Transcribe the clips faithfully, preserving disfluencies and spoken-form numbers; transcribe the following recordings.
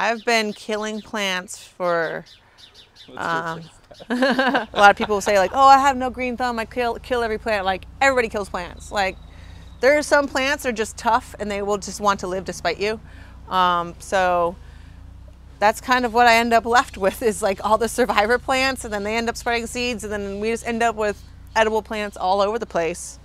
I've been killing plants for, um, a lot of people will say like, oh, I have no green thumb, I kill, kill every plant. Like, everybody kills plants. Like, there are some plants that are just tough and they will just want to live despite you. Um, so that's kind of what I end up left with, is like all the survivor plants, and then they end up spreading seeds, and then we just end up with edible plants all over the place.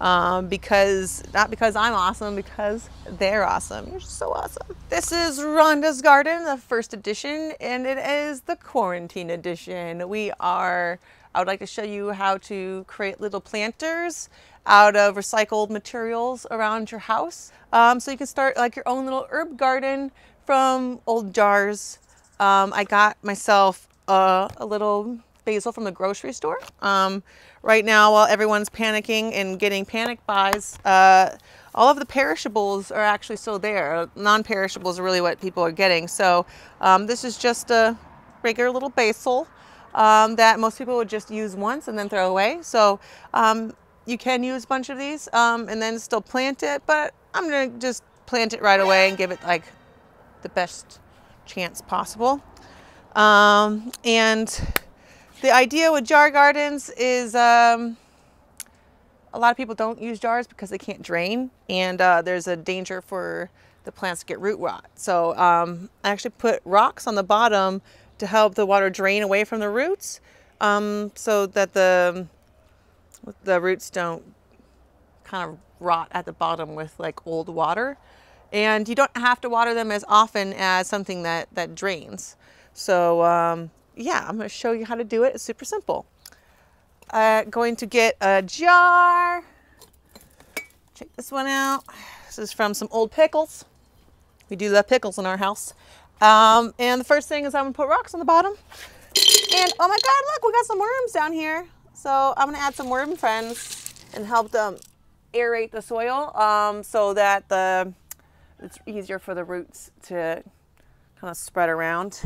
Um, because, not because I'm awesome, because they're awesome. You're just so awesome. This is Ronda's Garden, the first edition, and it is the quarantine edition. We are, I would like to show you how to create little planters out of recycled materials around your house. Um, so you can start like your own little herb garden from old jars. Um, I got myself uh, a little basil from the grocery store. Um, right now, while everyone's panicking and getting panic buys, uh, all of the perishables are actually still there. Non-perishables are really what people are getting. So um, this is just a regular little basil um, that most people would just use once and then throw away. So um, you can use a bunch of these um, and then still plant it, but I'm gonna just plant it right away and give it like the best chance possible. Um, and the idea with jar gardens is um, a lot of people don't use jars because they can't drain, and uh, there's a danger for the plants to get root rot. So um, I actually put rocks on the bottom to help the water drain away from the roots um, so that the, the roots don't kind of rot at the bottom with like old water. And you don't have to water them as often as something that, that drains. So um, yeah, I'm going to show you how to do it. It's super simple. Uh, going to get a jar. Check this one out. This is from some old pickles. We do love pickles in our house. Um, and the first thing is I'm going to put rocks on the bottom. And oh my God, look, we got some worms down here. So I'm going to add some worm friends and help them aerate the soil um, so that the it's easier for the roots to kind of spread around.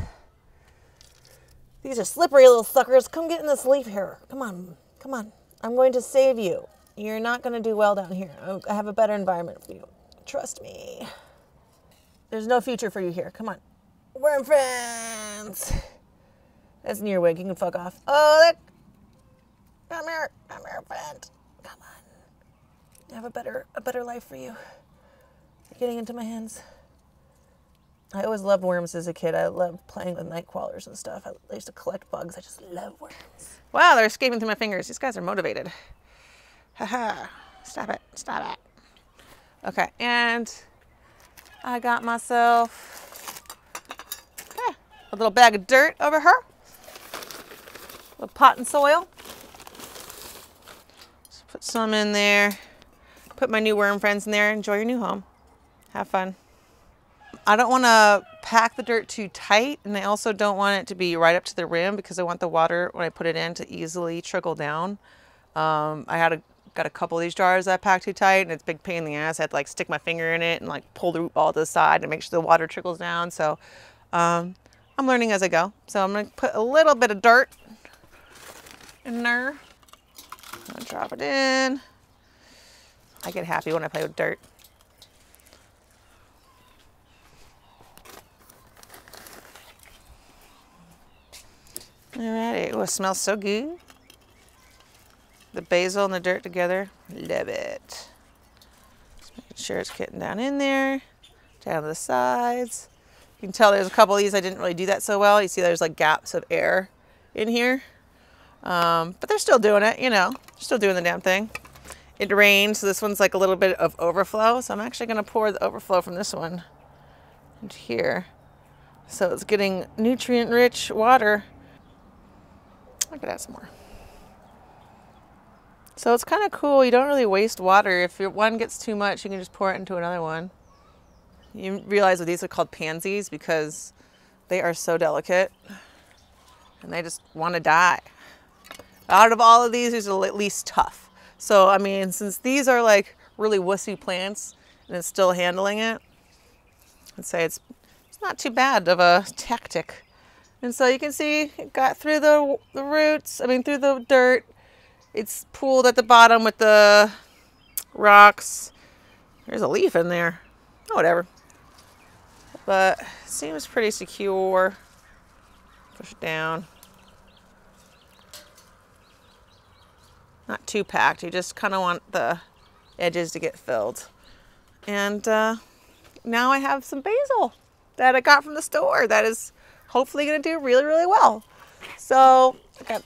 These are slippery little suckers. Come get in this leaf here. Come on, come on. I'm going to save you. You're not going to do well down here. I have a better environment for you. Trust me. There's no future for you here. Come on. Worm friends. That's in your wig. You can fuck off. Oh, look. Come here. Come here, friend. Come on. I have a better, a better life for you. You're getting into my hands. I always loved worms as a kid. I loved playing with night crawlers and stuff. I used to collect bugs. I just love worms. Wow, they're escaping through my fingers. These guys are motivated. Haha. Stop it. Stop it. Okay, and I got myself eh, a little bag of dirt over her. A little pot and soil. Just put some in there. Put my new worm friends in there. Enjoy your new home. Have fun. I don't want to pack the dirt too tight, and I also don't want it to be right up to the rim because I want the water when I put it in to easily trickle down. Um, I had a, got a couple of these jars that I packed too tight, and it's a big pain in the ass. I had to like stick my finger in it and like pull the root ball to the side and make sure the water trickles down. So um, I'm learning as I go. So I'm going to put a little bit of dirt in there. I'm going to drop it in. I get happy when I play with dirt. Alrighty, oh, it smells so good. The basil and the dirt together, love it. Just making sure it's getting down in there, down to the sides. You can tell there's a couple of these I didn't really do that so well. You see there's like gaps of air in here. Um, but they're still doing it, you know, they're still doing the damn thing. It rained, so this one's like a little bit of overflow. So I'm actually gonna pour the overflow from this one into here. So it's getting nutrient-rich water. I could add some more. So it's kind of cool. You don't really waste water. If your one gets too much, you can just pour it into another one. You realize that these are called pansies because they are so delicate and they just want to die. Out of all of these, these are at least tough. So, I mean, since these are like really wussy plants and it's still handling it, I'd say it's, it's not too bad of a tactic. And so you can see it got through the, the roots, I mean, through the dirt. It's pooled at the bottom with the rocks. There's a leaf in there. Oh, whatever. but it seems pretty secure. Push it down. Not too packed, you just kind of want the edges to get filled. And uh, now I have some basil that I got from the store that is hopefully gonna do really, really well. So, okay.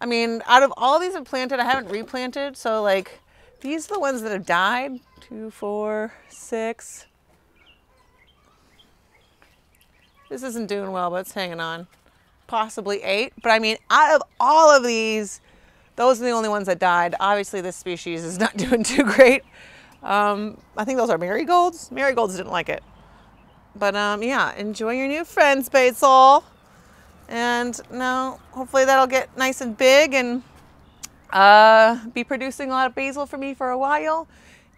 I mean, out of all these I've planted, I haven't replanted, so like, these are the ones that have died. Two, four, six. This isn't doing well, but it's hanging on. Possibly eight, but I mean, out of all of these, those are the only ones that died. Obviously this species is not doing too great. Um, I think those are marigolds. Marigolds didn't like it. But um, yeah, enjoy your new friends, basil. And now hopefully that'll get nice and big and uh, be producing a lot of basil for me for a while.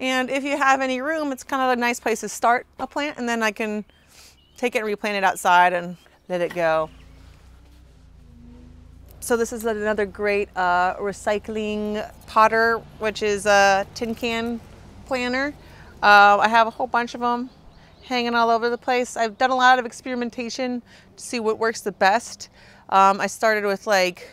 And if you have any room, it's kind of a nice place to start a plant, and then I can take it and replant it outside and let it go. So this is another great uh, recycling potter, which is a tin can planter. Uh, I have a whole bunch of them hanging all over the place. I've done a lot of experimentation to see what works the best. Um, I started with like,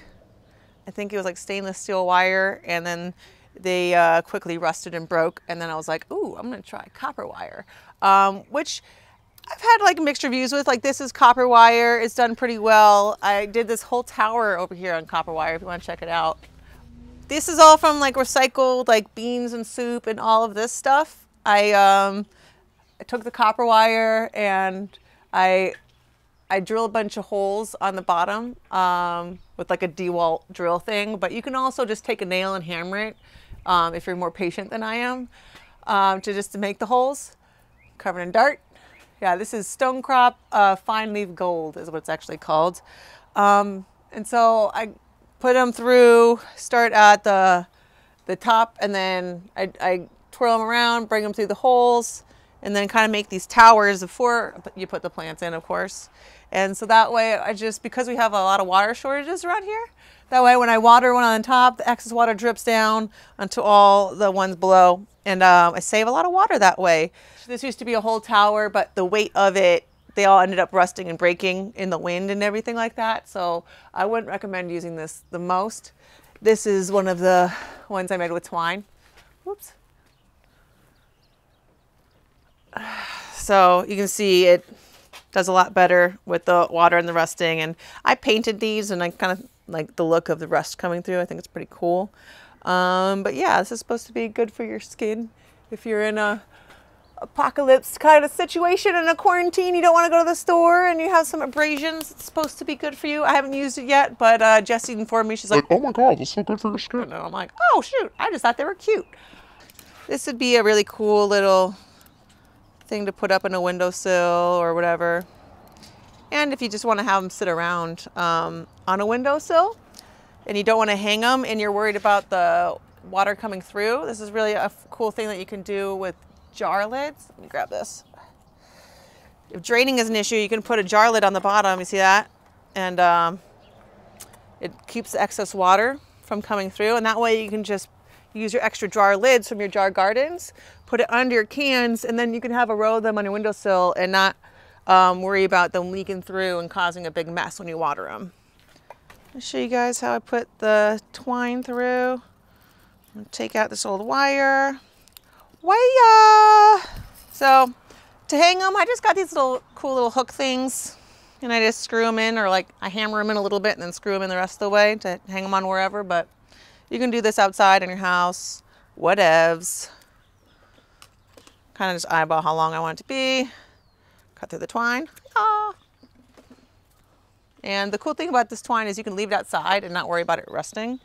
I think it was like stainless steel wire, and then they uh, quickly rusted and broke. And then I was like, ooh, I'm gonna try copper wire, um, which I've had like mixed reviews with. Like, this is copper wire, it's done pretty well. I did this whole tower over here on copper wire if you want to check it out. This is all from like recycled like beans and soup and all of this stuff. I, um, I took the copper wire and I, I drill a bunch of holes on the bottom um, with like a DeWalt drill thing, but you can also just take a nail and hammer it um, if you're more patient than I am, um, to just to make the holes. Covered in dirt. Yeah, this is stone crop uh, fine leaf gold is what it's actually called. Um, and so I put them through, start at the, the top, and then I, I twirl them around, bring them through the holes, and then kind of make these towers before you put the plants in, of course. And so that way, I just, because we have a lot of water shortages around here, that way when I water one on top, the excess water drips down onto all the ones below. And um, I save a lot of water that way. This used to be a whole tower, but the weight of it, they all ended up rusting and breaking in the wind and everything like that. So I wouldn't recommend using this the most. This is one of the ones I made with twine. Whoops. So you can see it does a lot better with the water and the rusting. And I painted these, and I kind of like the look of the rust coming through. I think it's pretty cool. Um, but yeah, this is supposed to be good for your skin. If you're in a apocalypse kind of situation, in a quarantine, you don't want to go to the store and you have some abrasions, it's supposed to be good for you. I haven't used it yet, but uh, Jessie informed me. She's like, oh my God, this is so good for your skin. And I'm like, oh shoot, I just thought they were cute. This would be a really cool little thing to put up in a windowsill or whatever. And if you just want to have them sit around um, on a windowsill and you don't want to hang them and you're worried about the water coming through, this is really a cool thing that you can do with jar lids. Let me grab this. If draining is an issue, you can put a jar lid on the bottom, you see that? And um, it keeps the excess water from coming through, and that way you can just use your extra jar lids from your jar gardens, put it under your cans, and then you can have a row of them on your windowsill and not um, worry about them leaking through and causing a big mess when you water them. I'll show you guys how I put the twine through. I'll take out this old wire. Wire! So to hang them, I just got these little cool little hook things, and I just screw them in, or like I hammer them in a little bit and then screw them in the rest of the way to hang them on wherever. But you can do this outside in your house, whatevs. Kind of just eyeball how long I want it to be. Cut through the twine. Ah. And the cool thing about this twine is you can leave it outside and not worry about it rusting,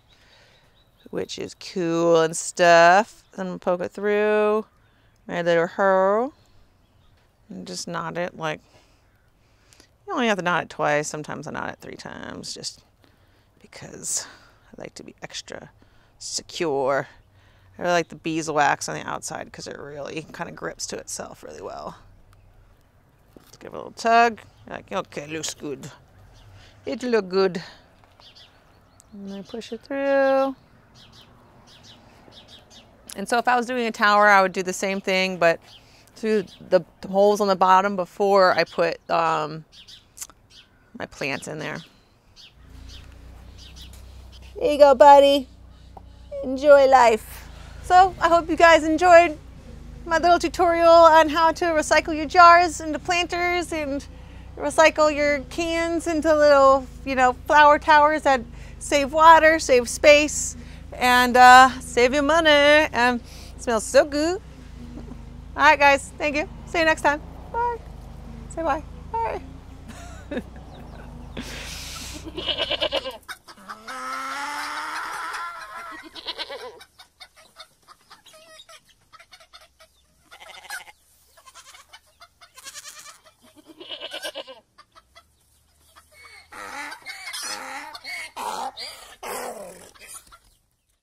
which is cool and stuff. Then I'm gonna poke it through my little hole and just knot it. Like, you only have to knot it twice. Sometimes I knot it three times just because I like to be extra secure. I really like the beeswax on the outside because it really kind of grips to itself really well. Let's give it a little tug. You're like, okay, looks good. It look good. And then push it through. And so if I was doing a tower, I would do the same thing, but through the holes on the bottom before I put um, my plants in there. There you go, buddy. Enjoy life. So I hope you guys enjoyed my little tutorial on how to recycle your jars into planters and recycle your cans into little, you know, flower towers that save water, save space, and uh, save you money. And it smells so good. All right, guys. Thank you. See you next time. Bye. Say bye. Bye.